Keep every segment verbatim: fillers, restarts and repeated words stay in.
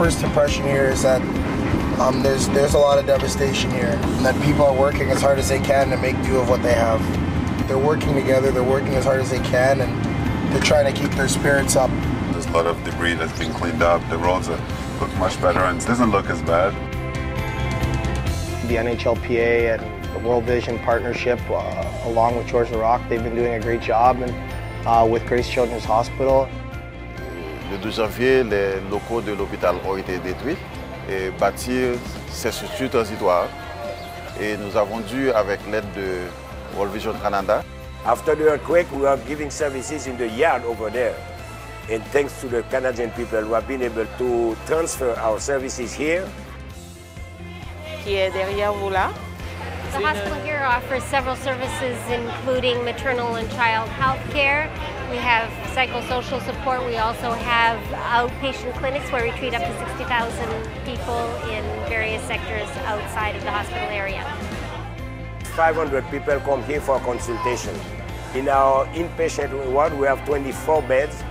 first impression here is that um, there's there's a lot of devastation here, and that people are working as hard as they can to make do of what they have. They're working together, they're working as hard as they can, and they're trying to keep their spirits up. There's a lot of debris that's been cleaned up, the roads are, look much better, and it doesn't look as bad. The N H L P A and the World Vision partnership, uh, along with Georges Laraque, they've been doing a great job, and uh, with Grace Children's Hospital. Le deux janvier, les locaux de l'hôpital ont été détruits et bâtir ces structures transitoires. Et nous avons dû, avec l'aide de World Vision Canada. After the earthquake, we are giving services in the yard over there. And thanks to the Canadian people who have been able to transfer our services here. Qui est derrière vous là. The hospital here offers several services, including maternal and child health care. We have psychosocial support. We also have outpatient clinics where we treat up to sixty thousand people in various sectors outside of the hospital area. five hundred people come here for consultation. In our inpatient ward, we have twenty-four beds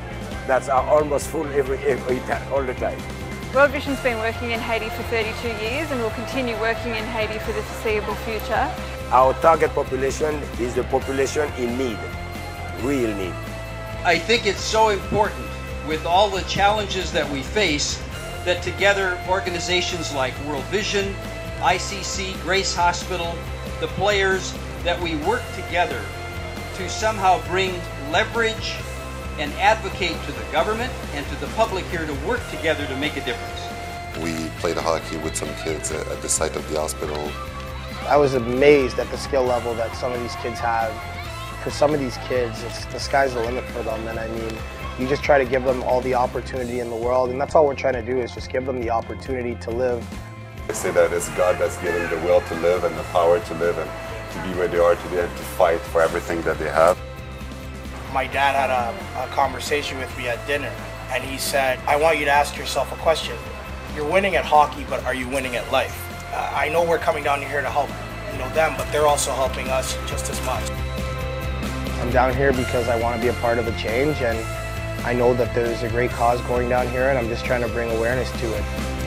that are almost full every, every all the time. World Vision's been working in Haiti for thirty-two years and will continue working in Haiti for the foreseeable future. Our target population is the population in need, real need. I think it's so important, with all the challenges that we face, that together organizations like World Vision, I C C, Grace Hospital, the players, that we work together to somehow bring leverage and advocate to the government and to the public here to work together to make a difference. We played hockey with some kids at the site of the hospital. I was amazed at the skill level that some of these kids have. For some of these kids, it's, the sky's the limit for them, and I mean, you just try to give them all the opportunity in the world, and that's all we're trying to do is just give them the opportunity to live. They say that it's God that's given the will to live and the power to live and to be where they are today and to fight for everything that they have. My dad had a, a conversation with me at dinner, and he said, I want you to ask yourself a question. You're winning at hockey, but are you winning at life? Uh, I know we're coming down here to help you know, them, but they're also helping us just as much. I'm down here because I want to be a part of a change, and I know that there's a great cause going down here, and I'm just trying to bring awareness to it.